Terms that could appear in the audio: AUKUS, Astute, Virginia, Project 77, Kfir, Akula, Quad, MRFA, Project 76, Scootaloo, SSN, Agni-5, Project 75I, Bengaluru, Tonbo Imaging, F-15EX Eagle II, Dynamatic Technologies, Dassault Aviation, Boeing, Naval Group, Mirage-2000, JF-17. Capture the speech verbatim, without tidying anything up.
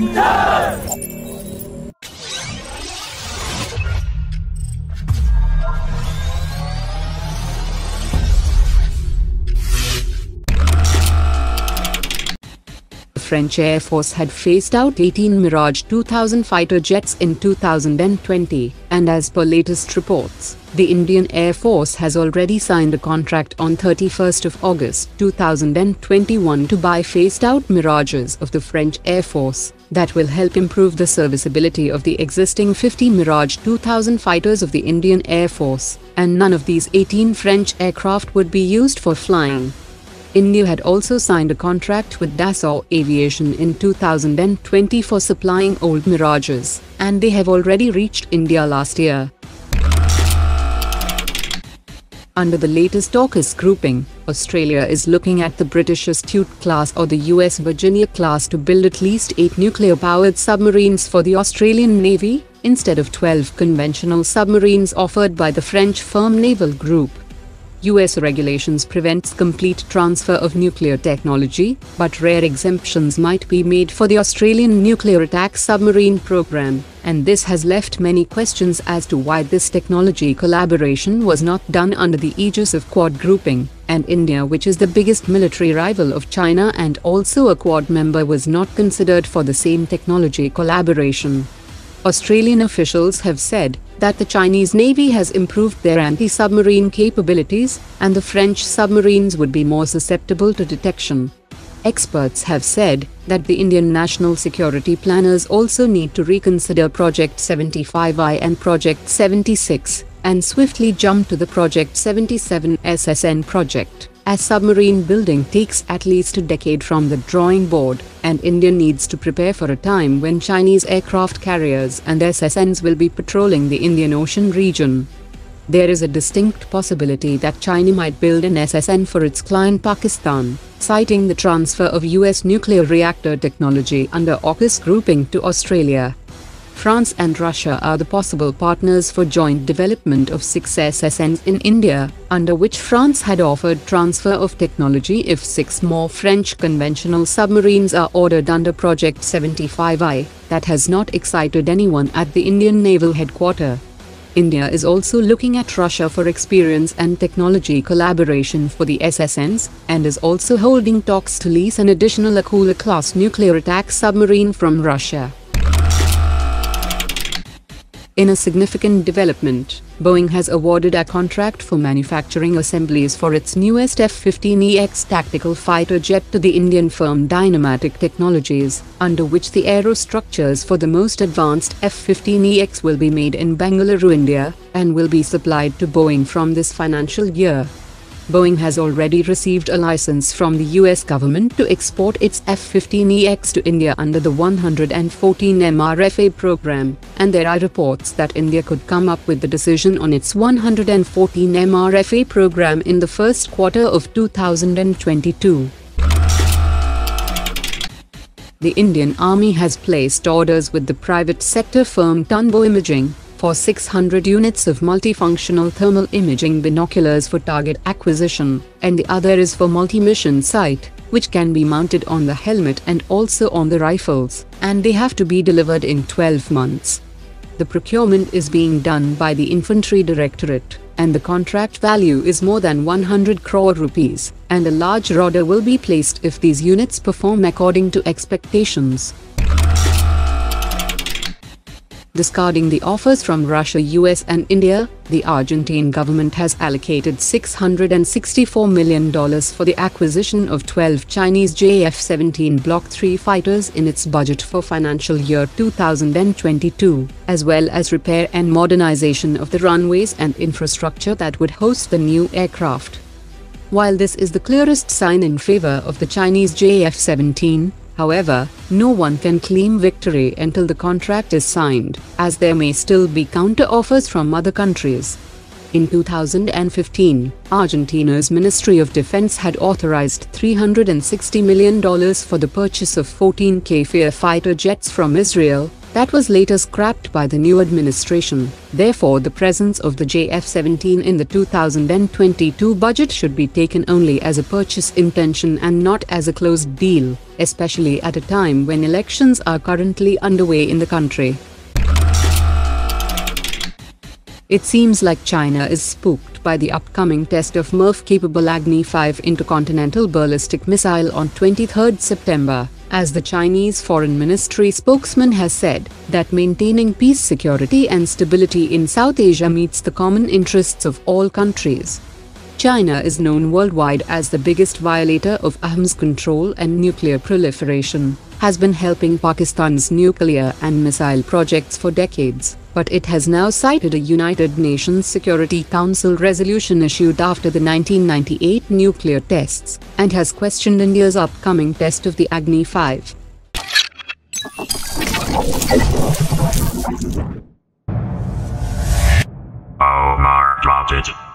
Yes! The French Air Force had phased out eighteen Mirage two thousand fighter jets in two thousand twenty, and as per latest reports, the Indian Air Force has already signed a contract on thirty-first of August two thousand twenty-one to buy phased out Mirages of the French Air Force, that will help improve the serviceability of the existing fifty Mirage two thousand fighters of the Indian Air Force, and none of these eighteen French aircraft would be used for flying. India had also signed a contract with Dassault Aviation in two thousand twenty for supplying old Mirages, and they have already reached India last year. Under the latest AUKUS grouping, Australia is looking at the British Astute class or the U S Virginia class to build at least eight nuclear-powered submarines for the Australian Navy, instead of twelve conventional submarines offered by the French firm Naval Group. U S regulations prevents complete transfer of nuclear technology, but rare exemptions might be made for the Australian nuclear attack submarine program, and this has left many questions as to why this technology collaboration was not done under the aegis of Quad grouping, and India, which is the biggest military rival of China and also a Quad member, was not considered for the same technology collaboration. Australian officials have said that the Chinese Navy has improved their anti-submarine capabilities, and the French submarines would be more susceptible to detection. Experts have said that the Indian national security planners also need to reconsider Project seventy-five I and Project seventy-six, and swiftly jump to the Project seventy-seven S S N project, as submarine building takes at least a decade from the drawing board, and India needs to prepare for a time when Chinese aircraft carriers and S S Ns will be patrolling the Indian Ocean region. There is a distinct possibility that China might build an S S N for its client Pakistan, citing the transfer of U S nuclear reactor technology under AUKUS grouping to Australia. France and Russia are the possible partners for joint development of six S S Ns in India, under which France had offered transfer of technology if six more French conventional submarines are ordered under Project seventy-five I, that has not excited anyone at the Indian Naval Headquarters. India is also looking at Russia for experience and technology collaboration for the S S Ns, and is also holding talks to lease an additional Akula-class nuclear attack submarine from Russia. In a significant development, Boeing has awarded a contract for manufacturing assemblies for its newest F fifteen E X tactical fighter jet to the Indian firm Dynamatic Technologies, under which the aerostructures for the most advanced F fifteen E X will be made in Bengaluru, India, and will be supplied to Boeing from this financial year. Boeing has already received a license from the U S government to export its F fifteen E X to India under the one hundred fourteen M R F A program, and there are reports that India could come up with the decision on its one hundred fourteen M R F A program in the first quarter of two thousand twenty-two. The Indian Army has placed orders with the private sector firm Tonbo Imaging for six hundred units of multifunctional thermal imaging binoculars for target acquisition, and the other is for multi-mission sight, which can be mounted on the helmet and also on the rifles, and they have to be delivered in twelve months. The procurement is being done by the Infantry Directorate, and the contract value is more than one hundred crore rupees, and a large order will be placed if these units perform according to expectations. Discarding the offers from Russia, U S and India, the Argentine government has allocated six hundred sixty-four million dollars for the acquisition of twelve Chinese J F seventeen Block three fighters in its budget for financial year two thousand twenty-two, as well as repair and modernization of the runways and infrastructure that would host the new aircraft. While this is the clearest sign in favor of the Chinese J F seventeen, however, no one can claim victory until the contract is signed, as there may still be counter-offers from other countries. In two thousand fifteen, Argentina's Ministry of Defense had authorized three hundred sixty million dollars for the purchase of fourteen Kfir fighter jets from Israel, That was later scrapped by the new administration. Therefore, the presence of the J F seventeen in the two thousand twenty-two budget should be taken only as a purchase intention and not as a closed deal, especially at a time when elections are currently underway in the country. It seems like China is spooked by the upcoming test of M R F A-capable Agni five intercontinental ballistic missile on the twenty-third of September, as the Chinese Foreign Ministry spokesman has said, that maintaining peace, security and stability in South Asia meets the common interests of all countries. China is known worldwide as the biggest violator of arms control and nuclear proliferation, has been helping Pakistan's nuclear and missile projects for decades, but it has now cited a United Nations Security Council resolution issued after the nineteen ninety-eight nuclear tests, and has questioned India's upcoming test of the Agni five. Oh my God.